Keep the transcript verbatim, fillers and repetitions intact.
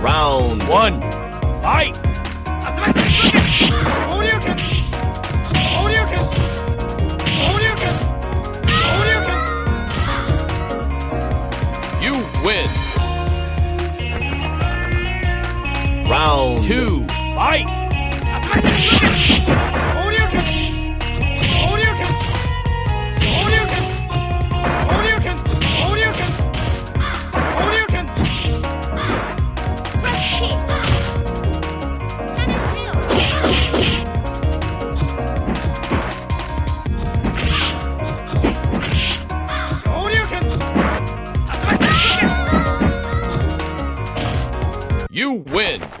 Round one. Fight! You win. Round two. Fight! You win!